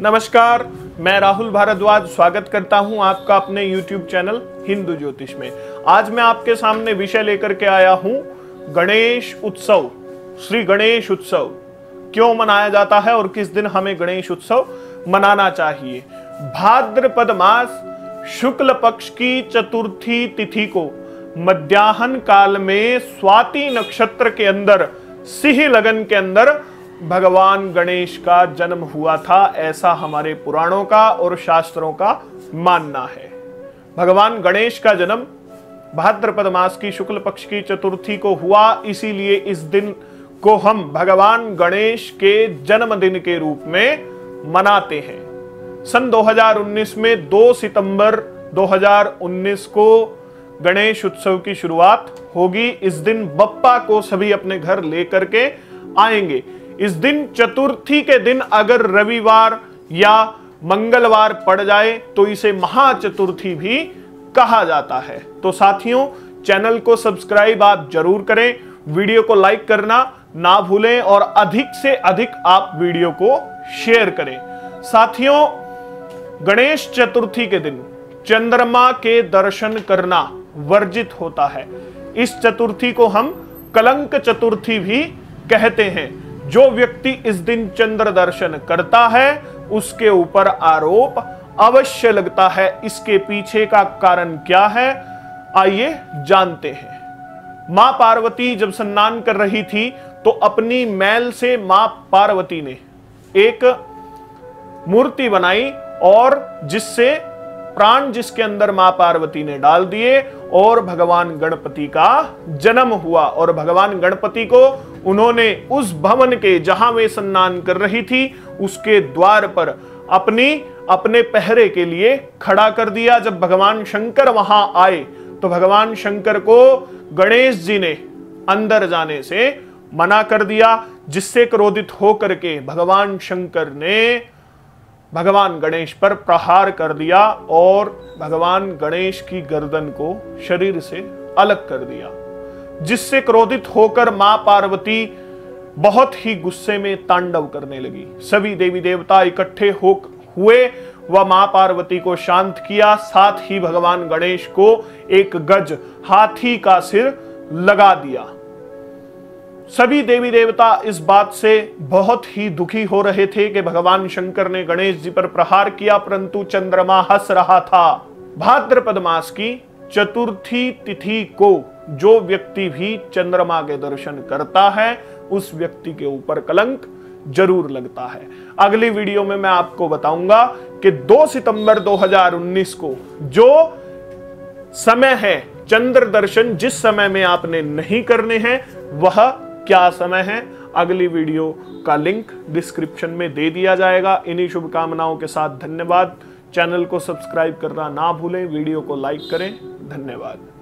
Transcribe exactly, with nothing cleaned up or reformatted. नमस्कार, मैं राहुल भारद्वाज स्वागत करता हूं आपका अपने YouTube चैनल हिंदू ज्योतिष में। आज मैं आपके सामने विषय लेकर के आया हूं गणेश उत्सव। श्री गणेश उत्सव क्यों मनाया जाता है और किस दिन हमें गणेश उत्सव मनाना चाहिए। भाद्रपद मास शुक्ल पक्ष की चतुर्थी तिथि को मध्याह्न काल में स्वाति नक्षत्र के अंदर सिंह लगन के अंदर भगवान गणेश का जन्म हुआ था, ऐसा हमारे पुराणों का और शास्त्रों का मानना है। भगवान गणेश का जन्म भाद्रपद मास की शुक्ल पक्ष की चतुर्थी को हुआ, इसीलिए इस दिन को हम भगवान गणेश के जन्मदिन के रूप में मनाते हैं। सन दो हज़ार उन्नीस में दो सितंबर दो हज़ार उन्नीस को गणेश उत्सव की शुरुआत होगी। इस दिन बप्पा को सभी अपने घर लेकर के आएंगे। इस दिन चतुर्थी के दिन अगर रविवार या मंगलवार पड़ जाए तो इसे महाचतुर्थी भी कहा जाता है। तो साथियों, चैनल को सब्सक्राइब आप जरूर करें, वीडियो को लाइक करना ना भूलें और अधिक से अधिक आप वीडियो को शेयर करें। साथियों, गणेश चतुर्थी के दिन चंद्रमा के दर्शन करना वर्जित होता है। इस चतुर्थी को हम कलंक चतुर्थी भी कहते हैं। जो व्यक्ति इस दिन चंद्र दर्शन करता है उसके ऊपर आरोप अवश्य लगता है। इसके पीछे का कारण क्या है, आइए जानते हैं। मां पार्वती जब स्नान कर रही थी तो अपनी मैल से मां पार्वती ने एक मूर्ति बनाई और जिससे प्राण जिसके अंदर मां पार्वती ने डाल दिए और भगवान गणपति का जन्म हुआ। और भगवान गणपति को उन्होंने उस भवन के जहां वे स्नान कर रही थी उसके द्वार पर अपनी अपने पहरे के लिए खड़ा कर दिया। जब भगवान शंकर वहां आए तो भगवान शंकर को गणेश जी ने अंदर जाने से मना कर दिया, जिससे क्रोधित होकर के भगवान शंकर ने भगवान गणेश पर प्रहार कर दिया और भगवान गणेश की गर्दन को शरीर से अलग कर दिया, जिससे क्रोधित होकर मां पार्वती बहुत ही गुस्से में तांडव करने लगी। सभी देवी देवता इकट्ठे हो हुए व मां पार्वती को शांत किया। साथ ही भगवान गणेश को एक गज हाथी का सिर लगा दिया। सभी देवी देवता इस बात से बहुत ही दुखी हो रहे थे कि भगवान शंकर ने गणेश जी पर प्रहार किया, परंतु चंद्रमा हंस रहा था। भाद्रपद मास की चतुर्थी तिथि को जो व्यक्ति भी चंद्रमा के दर्शन करता है उस व्यक्ति के ऊपर कलंक जरूर लगता है। अगली वीडियो में मैं आपको बताऊंगा कि दो सितंबर दो हज़ार उन्नीस को जो समय है चंद्र दर्शन जिस समय में आपने नहीं करने हैं वह क्या समय है। अगली वीडियो का लिंक डिस्क्रिप्शन में दे दिया जाएगा। इन्हीं शुभकामनाओं के साथ धन्यवाद। चैनल को सब्सक्राइब करना ना भूलें, वीडियो को लाइक करें। धन्यवाद।